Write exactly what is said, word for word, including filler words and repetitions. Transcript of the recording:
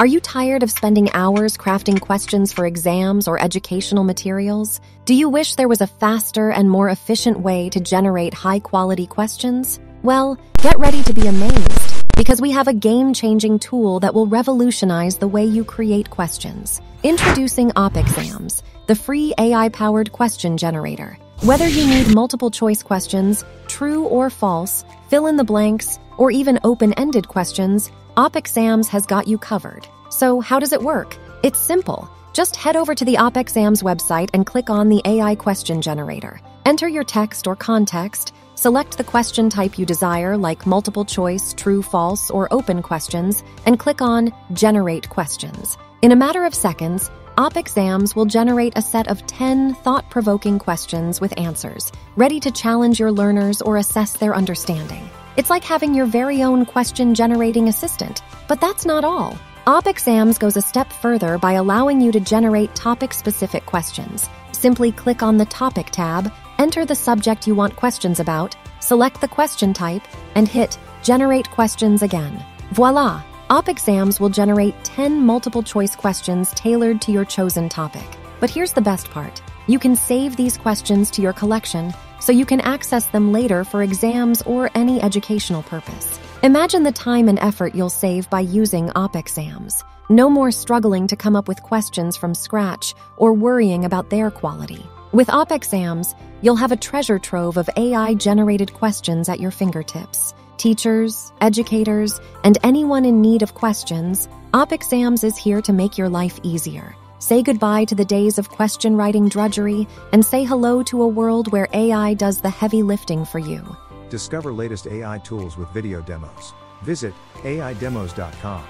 Are you tired of spending hours crafting questions for exams or educational materials? Do you wish there was a faster and more efficient way to generate high-quality questions? Well, get ready to be amazed, because we have a game-changing tool that will revolutionize the way you create questions. Introducing OpExams, the free A I-powered question generator. Whether you need multiple-choice questions, true or false, fill-in-the-blanks, or even open-ended questions, OpExams has got you covered. So how does it work? It's simple. Just head over to the OpExams website and click on the A I question generator. Enter your text or context, select the question type you desire, like multiple choice, true, false, or open questions, and click on Generate Questions. In a matter of seconds, OpExams will generate a set of ten thought-provoking questions with answers, ready to challenge your learners or assess their understanding. It's like having your very own question-generating assistant. But that's not all. OpExams goes a step further by allowing you to generate topic-specific questions. Simply click on the Topic tab, enter the subject you want questions about, select the question type, and hit Generate Questions again. Voila! OpExams will generate ten multiple-choice questions tailored to your chosen topic. But here's the best part. You can save these questions to your collection, so you can access them later for exams or any educational purpose. Imagine the time and effort you'll save by using OpExams. No more struggling to come up with questions from scratch or worrying about their quality. With OpExams, you'll have a treasure trove of A I-generated questions at your fingertips. Teachers, educators, and anyone in need of questions, OpExams is here to make your life easier. Say goodbye to the days of question-writing drudgery and say hello to a world where A I does the heavy lifting for you. Discover latest A I tools with video demos. Visit A I demos dot com.